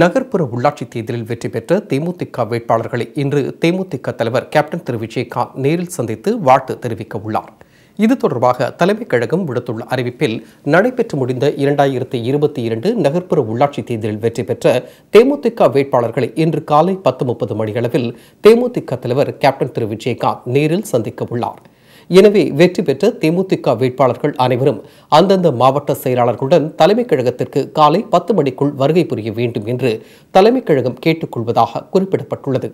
நகர்ப்புற உள்ளாட்சித் தேர்தலில் வெற்றி பெற்ற தேமுதிக வேட்பாளர்களை இன்று தேமுதிக தலைவர் கேப்டன் திரு விஜயகாந்த் நேரில் சந்தித்து வாழ்த்து தெரிவிக்க உள்ளார். இது தொடர்பாக தலைமைக் கழகம் விடுத்துள்ள அறிவிப்பில், நடைபெற்று முடிந்த 2022 நகர்ப்புற உள்ளாட்சித் தேர்தலில் வெற்றி பெற்ற தேமுதிக வேட்பாளர்களை இன்று காலை 10:30 மணியளவில் தேமுதிக தலைவர் கேப்டன் திரு விஜயகாந்த் நேரில் சந்திக்க உள்ளார். எனவே வெற்றி பெற்ற தேமுதிக வேட்பாளர்கள் அனைவரும் அந்தந்த மாவட்ட செயலாளர்களுடன் தலைமைக் கழகத்திற்கு காலை 10 மணிக்குள் வருகை புரிய வேண்டும் என்று தலைமைக் கழகம் கேட்டுக்கொள்வதாக குறிப்பிடப்பட்டுள்ளது.